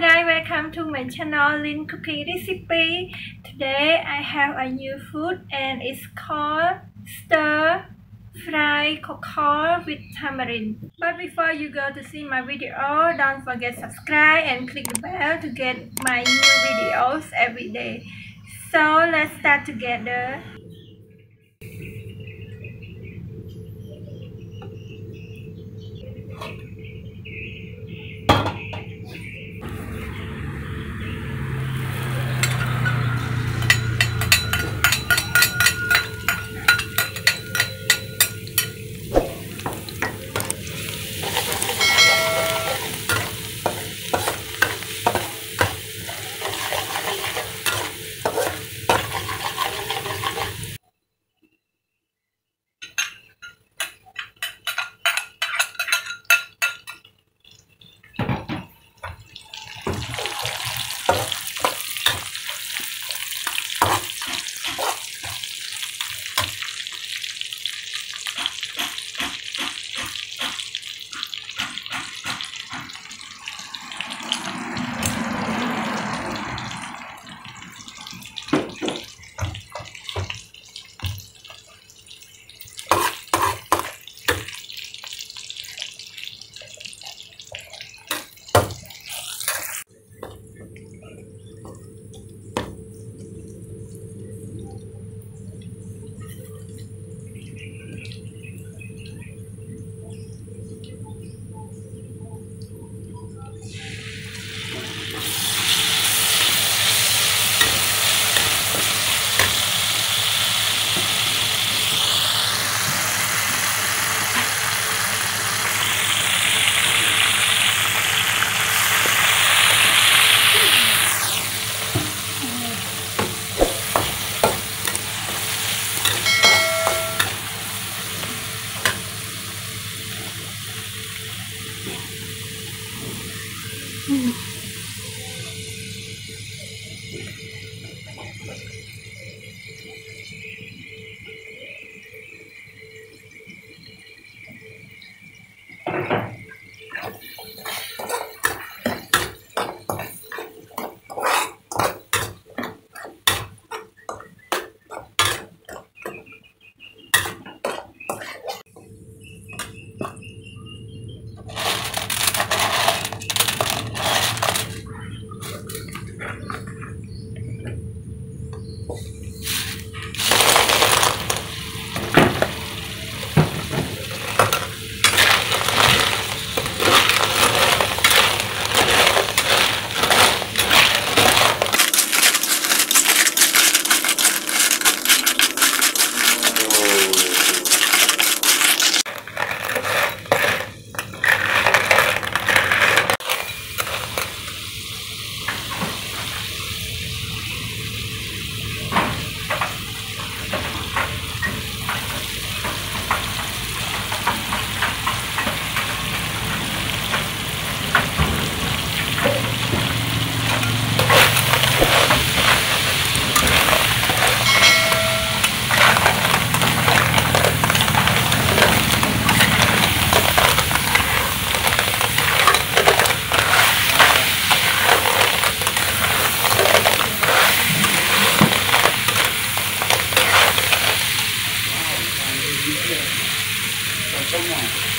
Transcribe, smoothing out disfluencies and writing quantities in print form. guys, welcome to my channel Lin Cooking Recipe. Today I have a new food and it's called stir fry cockle with tamarind. But before you go to see my video, don't forget subscribe and click the bell to get my new videos every day. So let's start together. Come on.